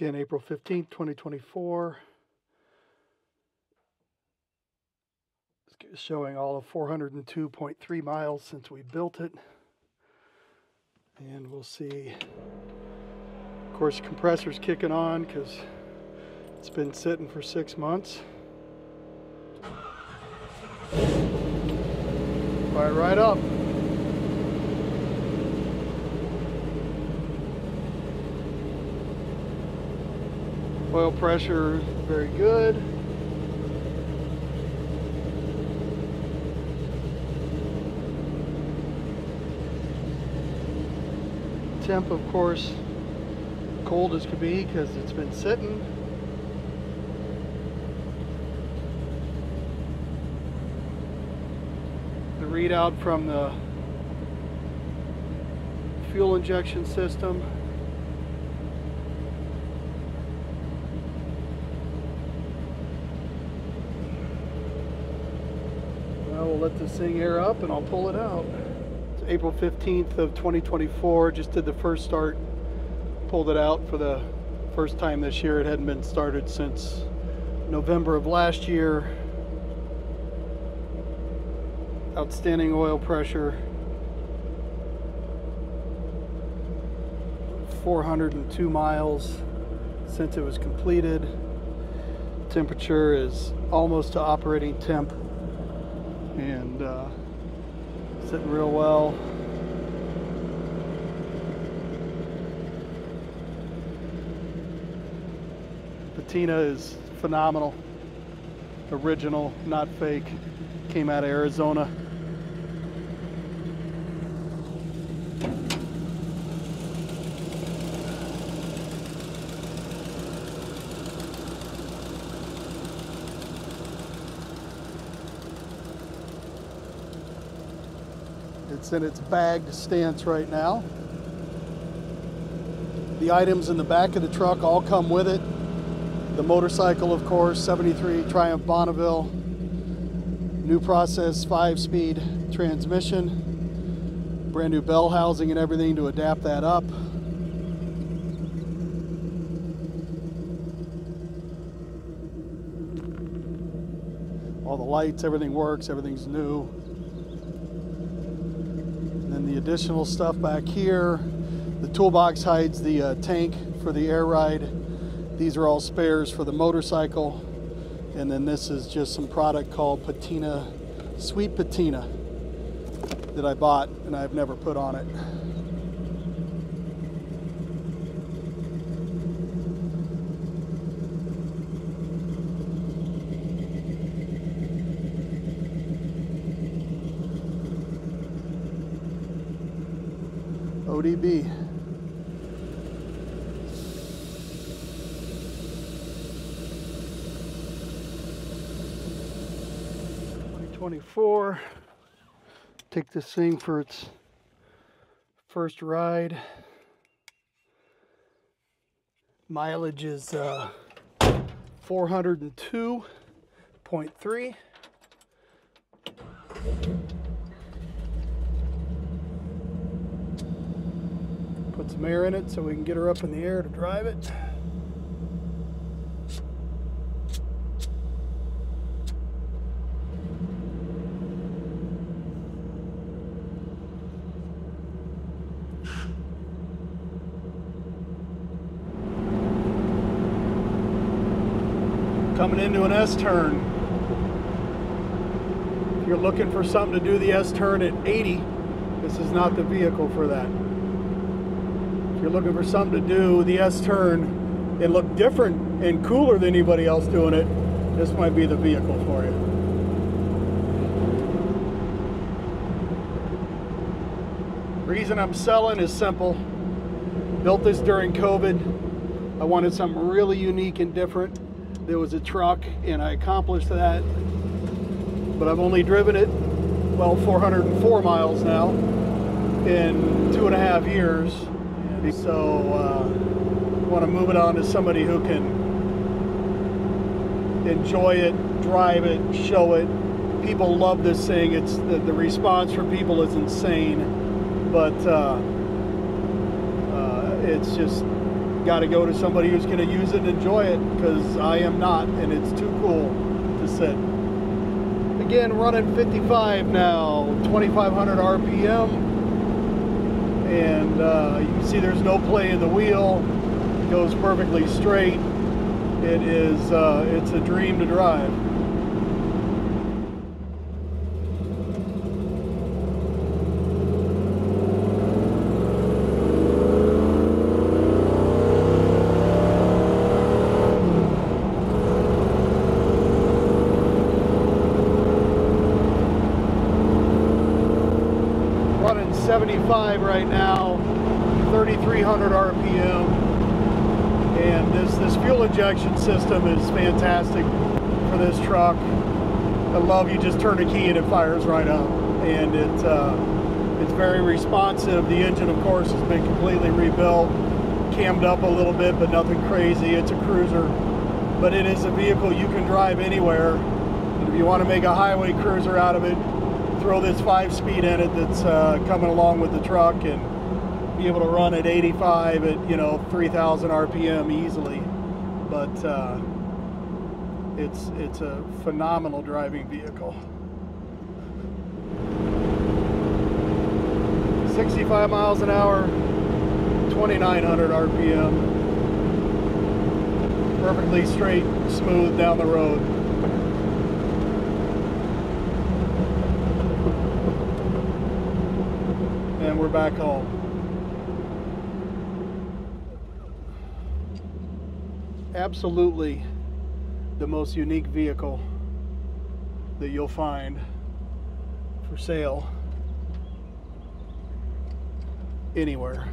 Again, April 15th, 2024. It's showing all of 402.3 miles since we built it. And we'll see, of course, compressor's kicking on because it's been sitting for 6 months. Fire right up. Oil pressure, very good. Temp, of course, cold as could be because it's been sitting. The readout from the fuel injection system. Let this thing air up and I'll pull it out. It's April 15th of 2024. Just did the first start, pulled it out for the first time this year. It hadn't been started since November of last year. Outstanding oil pressure, 402 miles since it was completed. Temperature is almost to operating temp. And sitting real well. Patina is phenomenal, original, not fake. Came out of Arizona. It's in its bagged stance right now. The items in the back of the truck all come with it. The motorcycle, of course, 73 Triumph Bonneville, new process 5-speed transmission, brand new bell housing and everything to adapt that up. All the lights, everything works, everything's new. The additional stuff back here. The toolbox hides the tank for the air ride. These are all spares for the motorcycle. And then this is just some product called Patina, Sweet Patina, that I bought and I've never put on it. ODB. '24. Take this thing for its first ride. Mileage is 402.3. Put some air in it so we can get her up in the air to drive it. Coming into an S-turn. If you're looking for something to do the S-turn at 80, this is not the vehicle for that. If you're looking for something to do the S-turn and look different and cooler than anybody else doing it, this might be the vehicle for you. Reason I'm selling is simple. Built this during COVID. I wanted something really unique and different. There was a truck and I accomplished that, but I've only driven it, well, 404 miles now in 2.5 years. So I want to move it on to somebody who can enjoy it, drive it, show it. People love this thing. It's the response from people is insane, but it's just got to go to somebody who's going to use it and enjoy it, because I am not, and it's too cool to sit. Again, running 55 now, 2500 RPM, and you can see there's no play in the wheel. It goes perfectly straight. It is it's a dream to drive. Running 75 right now, 3300 RPM. And this fuel injection system is fantastic for this truck. I love, you just turn the key and it fires right up. And it's very responsive. The engine, of course, has been completely rebuilt, cammed up a little bit, but nothing crazy. It's a cruiser, but it is a vehicle you can drive anywhere. And if you want to make a highway cruiser out of it, throw this 5-speed in it that's coming along with the truck, and be able to run at 85 at, you know, 3,000 RPM easily. But it's a phenomenal driving vehicle. 65 miles an hour, 2,900 RPM. Perfectly straight, smooth down the road. And we're back home. Absolutely the most unique vehicle that you'll find for sale anywhere.